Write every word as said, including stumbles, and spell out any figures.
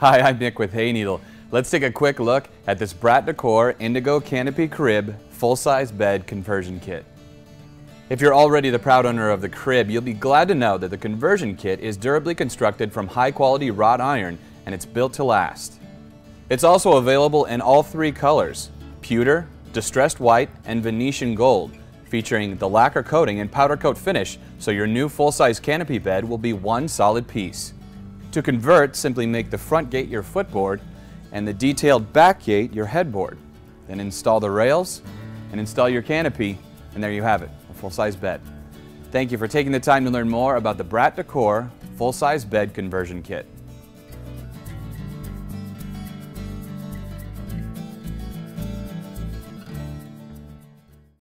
Hi, I'm Nick with Hayneedle. Let's take a quick look at this Bratt Decor Indigo Canopy Crib Full-Size Bed Conversion Kit. If you're already the proud owner of the crib, you'll be glad to know that the conversion kit is durably constructed from high-quality wrought iron and it's built to last. It's also available in all three colors, pewter, distressed white, and Venetian gold, featuring the lacquer coating and powder coat finish, so your new full-size canopy bed will be one solid piece. To convert, simply make the front gate your footboard and the detailed back gate your headboard. Then install the rails and install your canopy, and there you have it, a full-size bed. Thank you for taking the time to learn more about the Bratt Decor Full-Size Bed Conversion Kit.